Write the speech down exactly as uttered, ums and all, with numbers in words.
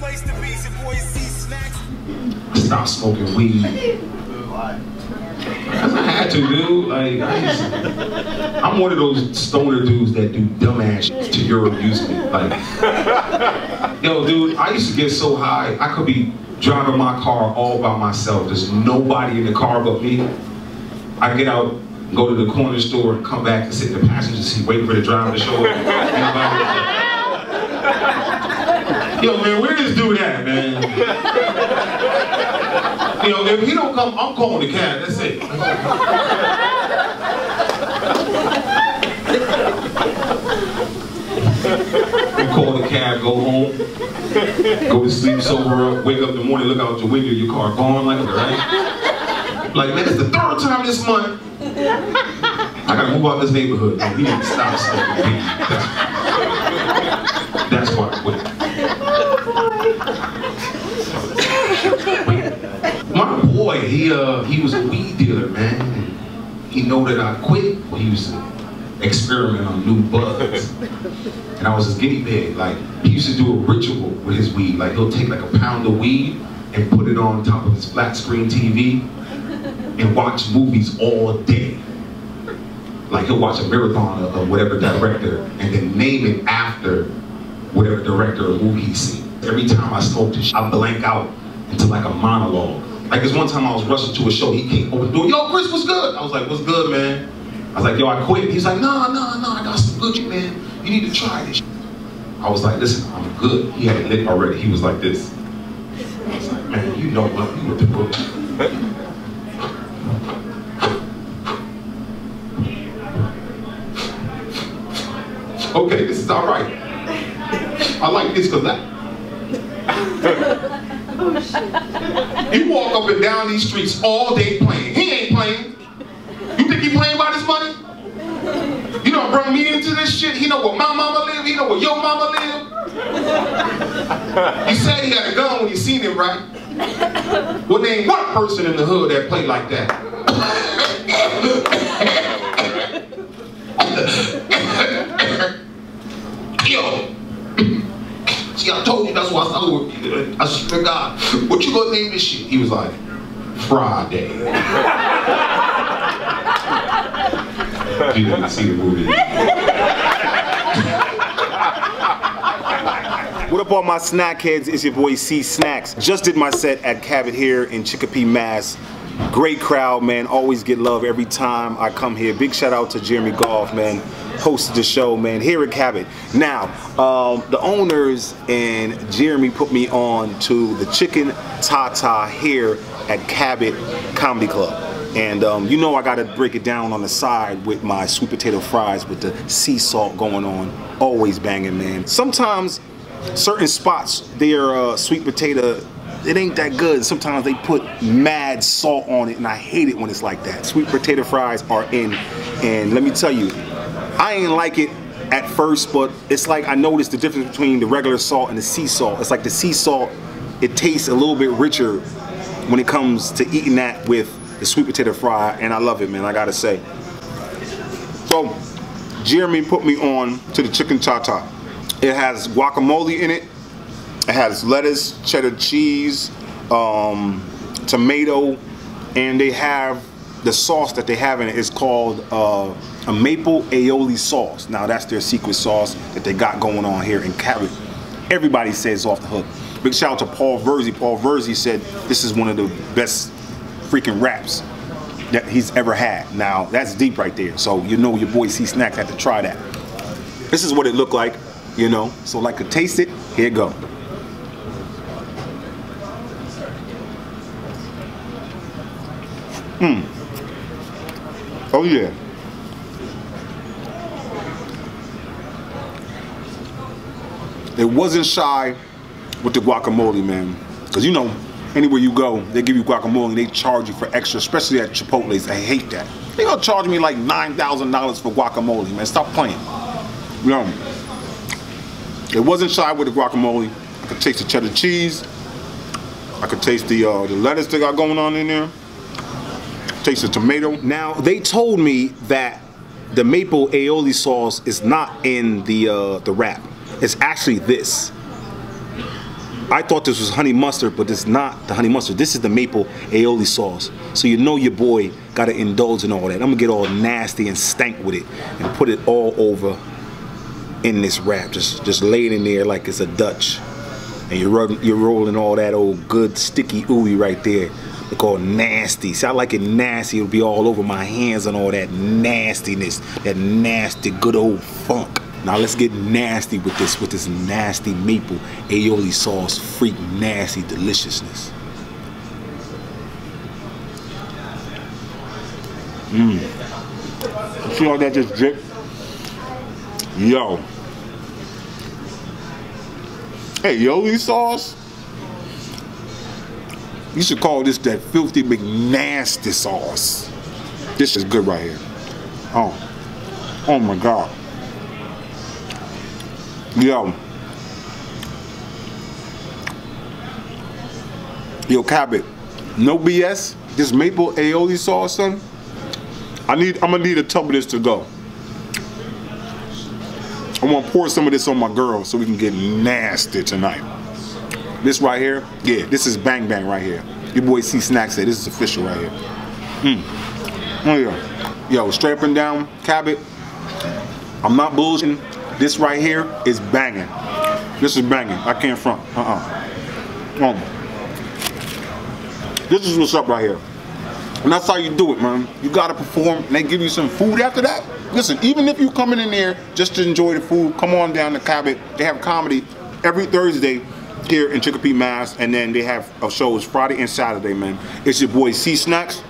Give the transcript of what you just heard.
place to be, your boy C Snacks. Stop smoking weed. I had to, dude. Like, I just, I'm one of those stoner dudes that do dumbass shit to your amusement. Like, yo, dude, I used to get so high, I could be driving my car all by myself. There's nobody in the car but me. I get out, go to the corner store, and come back and sit in the passenger seat, waiting for the driver to show up. Like, yo, man, where this dude at, man? You know, if he don't come, I'm calling the cab, that's it. You call the cab, go home, go to sleep, sober up, wake up in the morning, look out the window, your car gone like that, right? Like, man, it's the third time this month. I gotta move out of this neighborhood. Man, he didn't stop smoking. That's why I quit. My boy, he uh, he was a weed dealer, man. He know that I quit. Well, he used to experiment on new buds, and I was his guinea pig. Like, he used to do a ritual with his weed. Like, he'll take like a pound of weed and put it on top of his flat screen T V and watch movies all day. Like, he'll watch a marathon of, of whatever director and then name it after whatever director or movie he's seen. Every time I smoked this shit, I blank out into like a monologue. Like, this one time I was rushing to a show, he came over the door, yo, Chris, what's good? I was like, what's good, man? I was like, yo, I quit. He's like, nah, nah, nah, I got some good shit, man. You need to try this shit. I was like, listen, I'm good. He had it lit already. He was like this. I was like, man, you know what? You with the book. Okay, this is all right. I like this because that. You walk up and down these streets all day playing. He ain't playing. You think he playing by this money? You don't bring me into this shit. He know where my mama live. He know where your mama live. You said he had a gun when you seen him, right? Well, there ain't one person in the hood that play like that. Yo. See, I told you, that's why I started with you. I swear to God, what you gonna name this shit? He was like, Friday. You didn't see the movie. What up all my snack heads? It's your boy C Snacks. Just did my set at Cabot here in Chicopee, Mass. Great crowd, man. Always get love every time I come here. Big shout out to Jeremy Goff, man. Hosted the show, man, here at Cabot. Now, um, the owners and Jeremy put me on to the chicken Tsa-Tsa here at Cabot Comedy Club. And um, you know I gotta break it down on the side with my sweet potato fries with the sea salt going on. Always banging, man. Sometimes certain spots, their uh, sweet potato, it ain't that good. Sometimes they put mad salt on it and I hate it when it's like that. Sweet potato fries are in, and let me tell you, I ain't like it at first, but it's like I noticed the difference between the regular salt and the sea salt. It's like the sea salt, it tastes a little bit richer when it comes to eating that with the sweet potato fry, and I love it, man, I gotta say. So, Jeremy put me on to the chicken Tsa-Tsa. It has guacamole in it, it has lettuce, cheddar cheese, um, tomato, and they have the sauce that they have in it is called uh, a maple aioli sauce. Now that's their secret sauce that they got going on here in Cabot. Everybody says it's off the hook. Big shout out to Paul Verzi. Paul Verzi said this is one of the best freaking wraps that he's ever had. Now that's deep right there. So you know your boy C Snacks had to try that. This is what it looked like, you know. So like to taste it. Here you go. Hmm. Oh yeah. It wasn't shy with the guacamole, man. Cause you know, anywhere you go, they give you guacamole and they charge you for extra, especially at Chipotle's. I hate that. They gonna charge me like nine thousand dollars for guacamole, man. Stop playing. You know, it wasn't shy with the guacamole. I could taste the cheddar cheese. I could taste the, uh, the lettuce they got going on in there. Taste the tomato. Now, they told me that the maple aioli sauce is not in the uh, the wrap. It's actually this. I thought this was honey mustard, but it's not the honey mustard. This is the maple aioli sauce. So you know your boy gotta indulge in all that. I'm gonna get all nasty and stank with it and put it all over in this wrap. Just just lay it in there like it's a Dutch. And you're rolling, you're rolling all that old good sticky ooey right there. They call it nasty. See, I like it nasty. It'll be all over my hands and all that nastiness. That nasty good old funk. Now let's get nasty with this, with this nasty maple aioli sauce, freak nasty deliciousness. Mmm. See all that just drip? Yo. Aioli sauce? You should call this that filthy McNasty sauce. This is good right here. Oh. Oh my God. Yo. Yo, Cabot. No B S. This maple aioli sauce, son. I need, I'm gonna need a tub of this to go. I'm gonna pour some of this on my girl so we can get nasty tonight. This right here, yeah, this is bang bang right here. Your boy C Snacks said this is official right here. Mm. Oh yeah. Yo, straight up and down, Cabot. I'm not bullshitting. This right here is banging. This is banging. I can't front. Uh-uh. Um, this is what's up right here. And that's how you do it, man. You gotta perform, and they give you some food after that. Listen, even if you coming in there just to enjoy the food, come on down to Cabot. They have comedy every Thursday here in Chicopee, Mass. And then they have shows Friday and Saturday, man. It's your boy C Snacks.